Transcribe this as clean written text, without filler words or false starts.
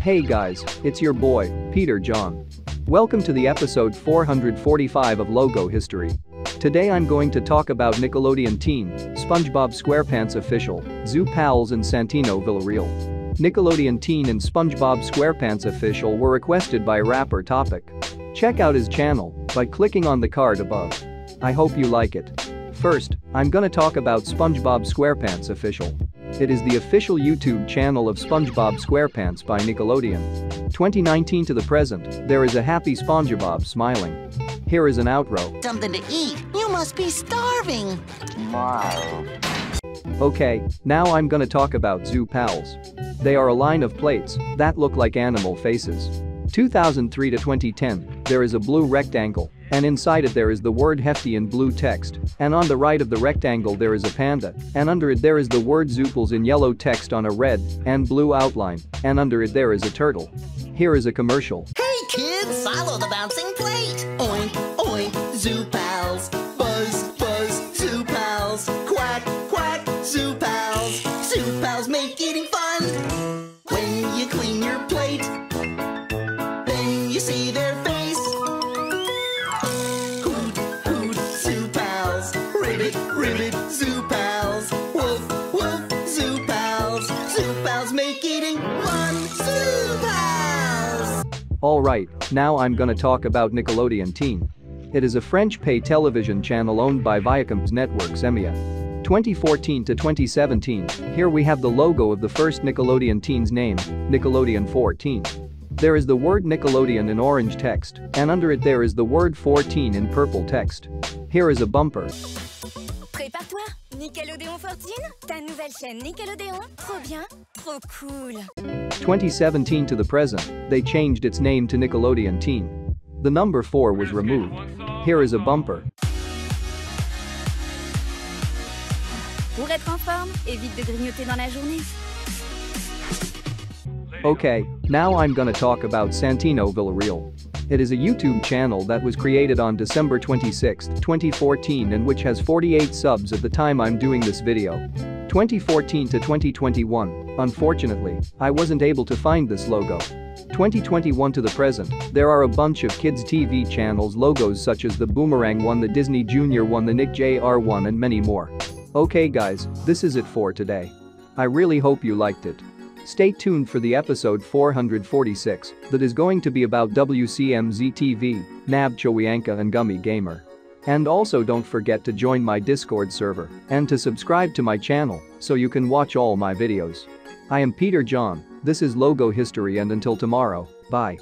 Hey guys, it's your boy, Peter John. Welcome to the episode 445 of Logo History. Today I'm going to talk about Nickelodeon Teen, SpongeBob SquarePants Official, Zoo Pals and Santino Villarreal. Nickelodeon Teen and SpongeBob SquarePants Official were requested by rapper Topic. Check out his channel by clicking on the card above. I hope you like it. First, I'm gonna talk about SpongeBob SquarePants Official. It is the official YouTube channel of SpongeBob SquarePants by Nickelodeon. 2019 to the present, there is a happy SpongeBob smiling. Here is an outro. Something to eat. You must be starving. Wow. Okay, now I'm gonna talk about Zoo Pals. They are a line of plates that look like animal faces. 2003 to 2010, there is a blue rectangle, and inside it there is the word hefty in blue text, and on the right of the rectangle there is a panda, and under it there is the word zoopals in yellow text on a red and blue outline, and under it there is a turtle. Here is a commercial. Hey kids, follow the bouncing plate! Oink, oink, Zoo Pals. Buzz, buzz, Zoo Pals. Quack, quack, Zoo Pals. Zoo Pals make eating fun. When you clean your plate, then you see their face. Ribbit, Zoo Pals. Woof, woof, Zoo Pals. Zoo Pals make eating fun. Zoo Pals! Alright, now I'm gonna talk about Nickelodeon Teen. It is a French pay television channel owned by Viacom's network SEMIA. 2014 to 2017, here we have the logo of the first Nickelodeon Teen's name, Nickelodeon 14. There is the word Nickelodeon in orange text, and under it there is the word 14 in purple text. Here is a bumper. Prépare-toi, Nickelodeon 14, ta nouvelle chaîne Nickelodeon, trop bien, trop cool. 2017 to the present, they changed its name to Nickelodeon Teen. The number 4 was removed. Here is a bumper. Pour être en forme, évite de grignoter dans la journée. Okay, now I'm gonna talk about Santino Villarreal. It is a YouTube channel that was created on December 26, 2014 and which has 48 subs at the time I'm doing this video. 2014 to 2021, unfortunately, I wasn't able to find this logo. 2021 to the present, there are a bunch of kids TV channels logos such as the Boomerang one, the Disney Junior one, the Nick Jr. one and many more. Okay guys, this is it for today. I really hope you liked it. Stay tuned for the episode 446 that is going to be about WCMZ-TV, Nab Chowianka and Gummy Gamer. And also don't forget to join my Discord server and to subscribe to my channel so you can watch all my videos. I am Peter John, this is Logo History and until tomorrow, bye.